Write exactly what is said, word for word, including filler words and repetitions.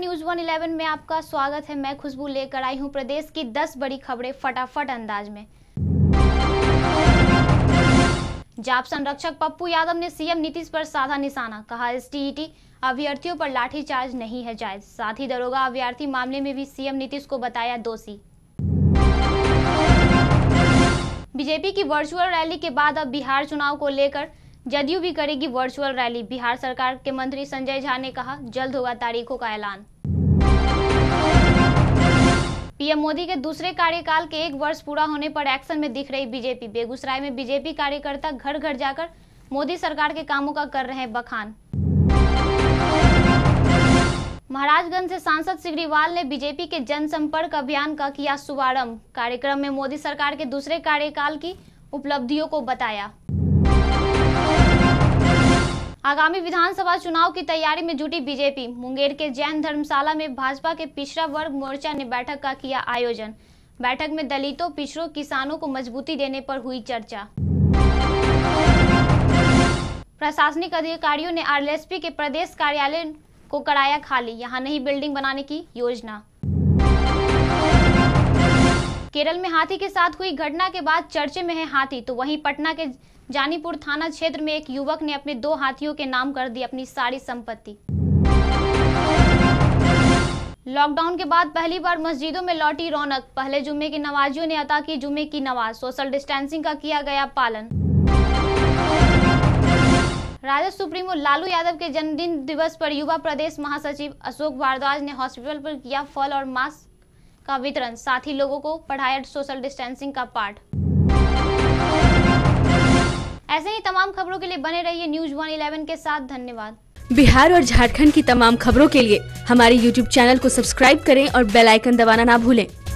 News one eleven में आपका स्वागत है। मैं खुशबू लेकर आई हूं प्रदेश की दस बड़ी खबरें फटाफट अंदाज में। जाप संरक्षक पप्पू यादव ने सीएम नीतीश पर साधा निशाना, कहा एसटीईटी अभ्यर्थियों पर लाठीचार्ज नहीं है जायज। साथ ही दरोगा अभ्यर्थी मामले में भी सीएम नीतीश को बताया दोषी। बीजेपी की वर्चुअल रैली के बाद अब बिहार चुनाव को लेकर जदयू भी करेगी वर्चुअल रैली। बिहार सरकार के मंत्री संजय झा ने कहा जल्द होगा तारीखों का ऐलान। पीएम मोदी के दूसरे कार्यकाल के एक वर्ष पूरा होने पर एक्शन में दिख रही बीजेपी। बेगूसराय में बीजेपी कार्यकर्ता घर घर जाकर मोदी सरकार के कामों का कर रहे हैं बखान। महाराजगंज से सांसद सिग्रीवाल ने बीजेपी के जनसंपर्क अभियान का किया शुभारंभ। कार्यक्रम में मोदी सरकार के दूसरे कार्यकाल की उपलब्धियों को बताया। आगामी विधानसभा चुनाव की तैयारी में जुटी बीजेपी। मुंगेर के जैन धर्मशाला में भाजपा के पिछड़ा वर्ग मोर्चा ने बैठक का किया आयोजन। बैठक में दलितों, पिछड़ों, किसानों को मजबूती देने पर हुई चर्चा। प्रशासनिक अधिकारियों ने आरएलएसपी के प्रदेश कार्यालय को कराया खाली, यहां नहीं बिल्डिंग बनाने की योजना। केरल में हाथी के साथ हुई घटना के बाद चर्चे में है हाथी, तो वहीं पटना के जानीपुर थाना क्षेत्र में एक युवक ने अपने दो हाथियों के नाम कर दी अपनी सारी संपत्ति। लॉकडाउन के बाद पहली बार मस्जिदों में लौटी रौनक। पहले जुम्मे की नमाजियों ने अता की जुम्मे की नमाज, सोशल डिस्टेंसिंग का किया गया पालन। राजद सुप्रीमो लालू यादव के जन्मदिन दिवस पर युवा प्रदेश महासचिव अशोक भारद्वाज ने हॉस्पिटल पर किया फल और मास्क का वितरण, साथ ही लोगों को पढ़ाया सोशल डिस्टेंसिंग का पाठ। ऐसे ही तमाम खबरों के लिए बने रहिए न्यूज़ वन इलेवन के साथ। धन्यवाद। बिहार और झारखंड की तमाम खबरों के लिए हमारे यूट्यूब चैनल को सब्सक्राइब करें और बेल आइकन दबाना ना भूलें।